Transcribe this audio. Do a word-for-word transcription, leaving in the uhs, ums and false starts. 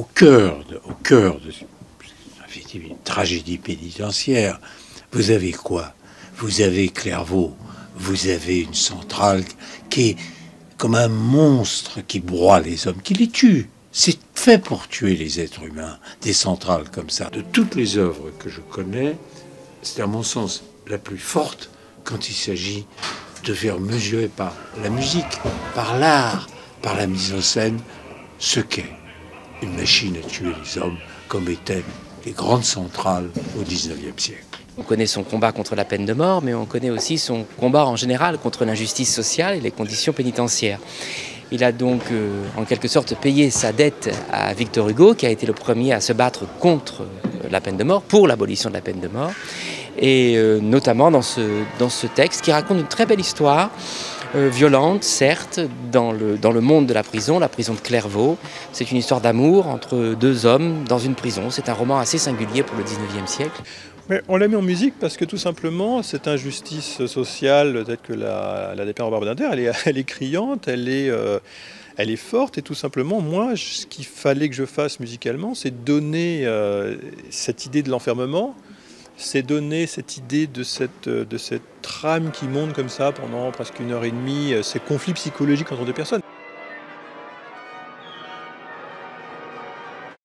au cœur, de, au cœur de effectivement, une tragédie pénitentiaire, vous avez quoi? Vous avez Clairvaux, vous avez une centrale qui est comme un monstre qui broie les hommes, qui les tue. C'est fait pour tuer les êtres humains, des centrales comme ça. De toutes les œuvres que je connais, c'est à mon sens la plus forte quand il s'agit de faire mesurer par la musique, par l'art, par la mise en scène, ce qu'est une machine à tuer les hommes, comme étaient les grandes centrales au dix-neuvième siècle. On connaît son combat contre la peine de mort, mais on connaît aussi son combat en général contre l'injustice sociale et les conditions pénitentiaires. Il a donc euh, en quelque sorte payé sa dette à Victor Hugo, qui a été le premier à se battre contre la peine de mort, pour l'abolition de la peine de mort, et euh, notamment dans ce, dans ce texte qui raconte une très belle histoire, euh, violente certes, dans le, dans le monde de la prison, la prison de Clairvaux. C'est une histoire d'amour entre deux hommes dans une prison. C'est un roman assez singulier pour le dix-neuvième siècle. Mais on l'a mis en musique parce que tout simplement, cette injustice sociale, peut-être que la, la dépeint Robert Badinter, elle est, elle est criante, elle est, euh, elle est forte. Et tout simplement, moi, ce qu'il fallait que je fasse musicalement, c'est donner euh, cette idée de l'enfermement, c'est donner cette idée de cette, de cette trame qui monte comme ça pendant presque une heure et demie, ces conflits psychologiques entre deux personnes.